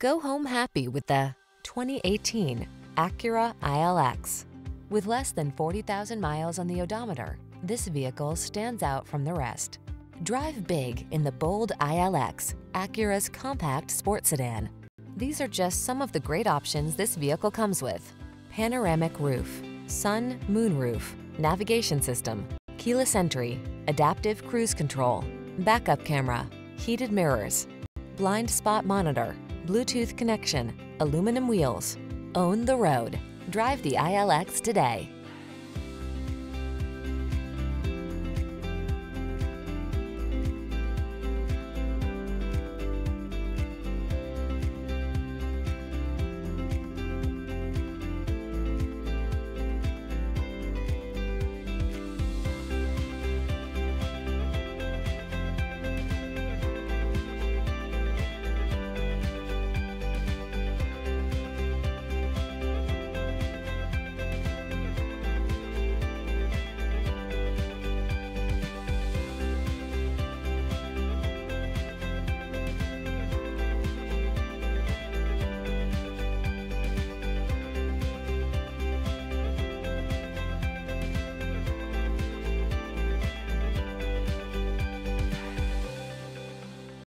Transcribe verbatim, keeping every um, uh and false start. Go home happy with the twenty eighteen Acura I L X. With less than forty thousand miles on the odometer, this vehicle stands out from the rest. Drive big in the bold I L X, Acura's compact sports sedan. These are just some of the great options this vehicle comes with: panoramic roof, sun, moon roof, navigation system, keyless entry, adaptive cruise control, backup camera, heated mirrors, blind spot monitor, Bluetooth connection, aluminum wheels. Own the road. Drive the I L X today.